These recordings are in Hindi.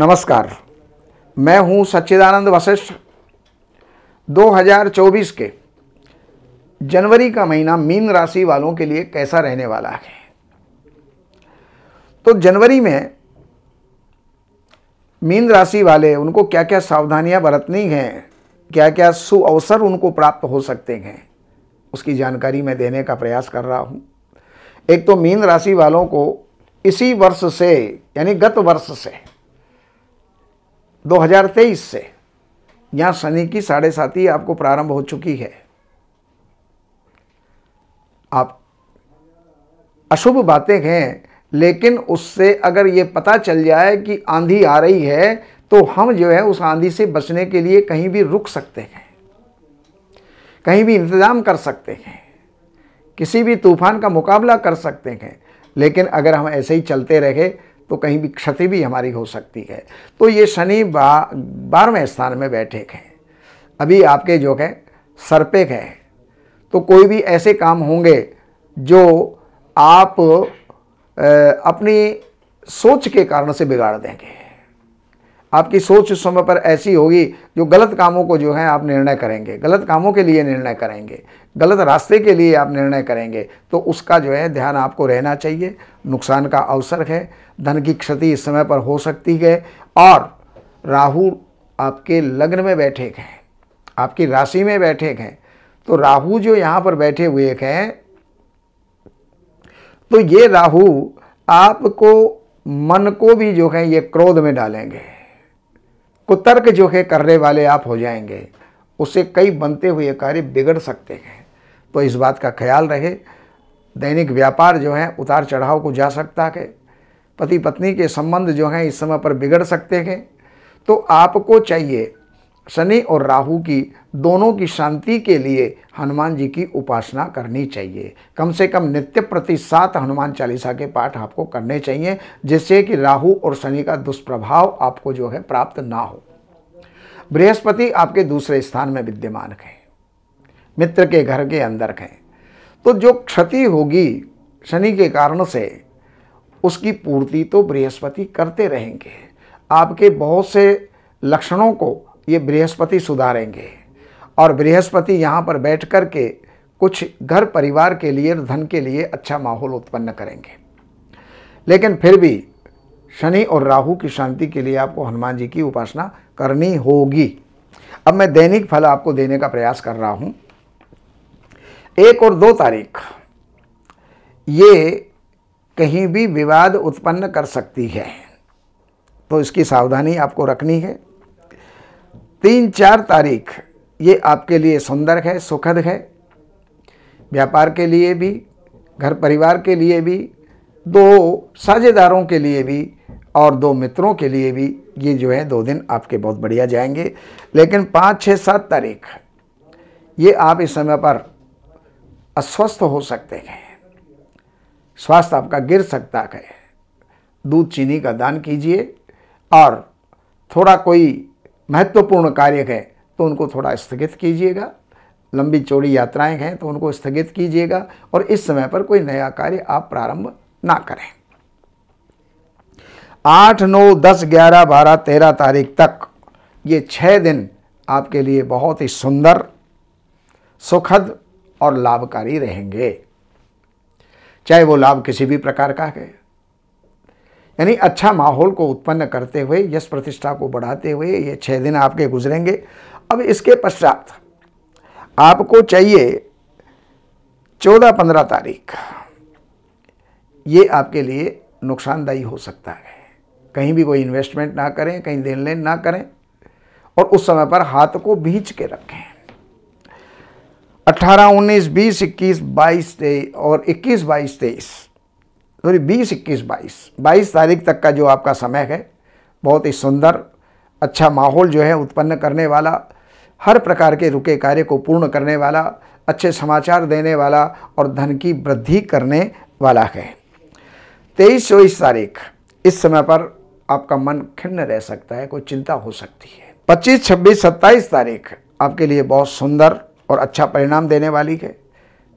नमस्कार, मैं हूं सच्चिदानंद वशिष्ठ। 2024 के जनवरी का महीना मीन राशि वालों के लिए कैसा रहने वाला है? तो जनवरी में मीन राशि वाले, उनको क्या क्या सावधानियां बरतनी हैं, क्या क्या सुअवसर उनको प्राप्त हो सकते हैं, उसकी जानकारी मैं देने का प्रयास कर रहा हूं। एक तो मीन राशि वालों को इसी वर्ष से, यानी गत वर्ष से 2023 से, यहाँ शनि की 7.5 आपको प्रारंभ हो चुकी है। आप अशुभ बातें हैं, लेकिन उससे अगर ये पता चल जाए कि आंधी आ रही है तो हम जो है उस आंधी से बचने के लिए कहीं भी रुक सकते हैं, कहीं भी इंतज़ाम कर सकते हैं, किसी भी तूफान का मुकाबला कर सकते हैं। लेकिन अगर हम ऐसे ही चलते रहे तो कहीं भी क्षति भी हमारी हो सकती है। तो ये शनि 12वें स्थान में बैठे हैं, अभी आपके जो है सर पे हैं। तो कोई भी ऐसे काम होंगे जो आप अपनी सोच के कारण से बिगाड़ देंगे। आपकी सोच उस समय पर ऐसी होगी जो गलत कामों को जो है आप निर्णय करेंगे, गलत कामों के लिए निर्णय करेंगे, गलत रास्ते के लिए आप निर्णय करेंगे। तो उसका जो है ध्यान आपको रहना चाहिए। नुकसान का अवसर है, धन की क्षति इस समय पर हो सकती है। और राहु आपके लग्न में बैठे हैं, आपकी राशि में बैठे हैं। तो राहु जो यहाँ पर बैठे हुए हैं, तो ये राहु आपको, मन को भी जो है ये क्रोध में डालेंगे। कुतर्क जो है करने वाले आप हो जाएंगे, उससे कई बनते हुए कार्य बिगड़ सकते हैं। तो इस बात का ख्याल रहे। दैनिक व्यापार जो है उतार चढ़ाव को जा सकता है। पति पत्नी के संबंध जो हैं इस समय पर बिगड़ सकते हैं। तो आपको चाहिए शनि और राहु की, दोनों की शांति के लिए हनुमान जी की उपासना करनी चाहिए। कम से कम नित्य प्रति 7 हनुमान चालीसा के पाठ आपको करने चाहिए, जिससे कि राहु और शनि का दुष्प्रभाव आपको जो है प्राप्त ना हो। बृहस्पति आपके दूसरे स्थान में विद्यमान है, मित्र के घर के अंदर है। तो जो क्षति होगी शनि के कारण से, उसकी पूर्ति तो बृहस्पति करते रहेंगे। आपके बहुत से लक्षणों को ये बृहस्पति सुधारेंगे। और बृहस्पति यहाँ पर बैठ कर के कुछ घर परिवार के लिए, धन के लिए अच्छा माहौल उत्पन्न करेंगे। लेकिन फिर भी शनि और राहु की शांति के लिए आपको हनुमान जी की उपासना करनी होगी। अब मैं दैनिक फल आपको देने का प्रयास कर रहा हूँ। 1 और 2 तारीख ये कहीं भी विवाद उत्पन्न कर सकती है, तो इसकी सावधानी आपको रखनी है। 3-4 तारीख ये आपके लिए सुंदर है, सुखद है। व्यापार के लिए भी, घर परिवार के लिए भी, 2 साझेदारों के लिए भी और 2 मित्रों के लिए भी ये जो है 2 दिन आपके बहुत बढ़िया जाएंगे। लेकिन 5, 6, 7 तारीख ये आप इस समय पर अस्वस्थ हो सकते हैं, स्वास्थ्य आपका गिर सकता है। दूध चीनी का दान कीजिए। और थोड़ा कोई महत्वपूर्ण कार्य है तो उनको थोड़ा स्थगित कीजिएगा। लंबी चौड़ी यात्राएं हैं तो उनको स्थगित कीजिएगा। और इस समय पर कोई नया कार्य आप प्रारंभ ना करें। 8, 9, 10, 11, 12, 13 तारीख तक ये 6 दिन आपके लिए बहुत ही सुंदर, सुखद और लाभकारी रहेंगे, चाहे वो लाभ किसी भी प्रकार का है। यानी अच्छा माहौल को उत्पन्न करते हुए, यश प्रतिष्ठा को बढ़ाते हुए ये 6 दिन आपके गुजरेंगे। अब इसके पश्चात आपको चाहिए 14, 15 तारीख ये आपके लिए नुकसानदायी हो सकता है। कहीं भी कोई इन्वेस्टमेंट ना करें, कहीं लेन देन ना करें और उस समय पर हाथ को भींच के रखें। 18, 19, 20, 21, 22, 23 सॉरी 20, 21, 22 तारीख तक का जो आपका समय है बहुत ही सुंदर, अच्छा माहौल जो है उत्पन्न करने वाला, हर प्रकार के रुके कार्य को पूर्ण करने वाला, अच्छे समाचार देने वाला और धन की वृद्धि करने वाला है। 23, 24 तारीख इस समय पर आपका मन खिन्न रह सकता है, कोई चिंता हो सकती है। 25, 26, 27 तारीख आपके लिए बहुत सुंदर और अच्छा परिणाम देने वाली है।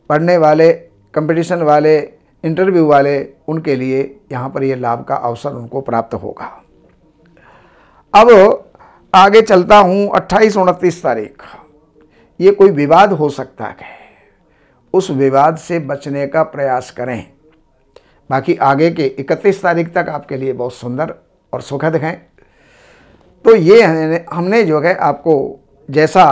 पढ़ने वाले, कंपटीशन वाले, इंटरव्यू वाले, उनके लिए यहाँ पर ये लाभ का अवसर उनको प्राप्त होगा। अब आगे चलता हूँ 28-29 तारीख, ये कोई विवाद हो सकता है, उस विवाद से बचने का प्रयास करें। बाकी आगे के 31 तारीख तक आपके लिए बहुत सुंदर और सुखद हैं। तो ये हमने जो है आपको जैसा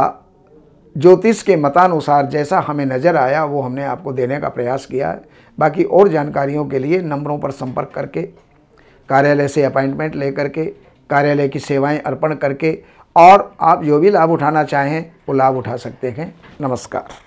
ज्योतिष के मतानुसार जैसा हमें नज़र आया वो हमने आपको देने का प्रयास किया है। बाकी और जानकारियों के लिए नंबरों पर संपर्क करके, कार्यालय से अपॉइंटमेंट लेकर के, कार्यालय की सेवाएं अर्पण करके, और आप जो भी लाभ उठाना चाहें वो लाभ उठा सकते हैं। नमस्कार।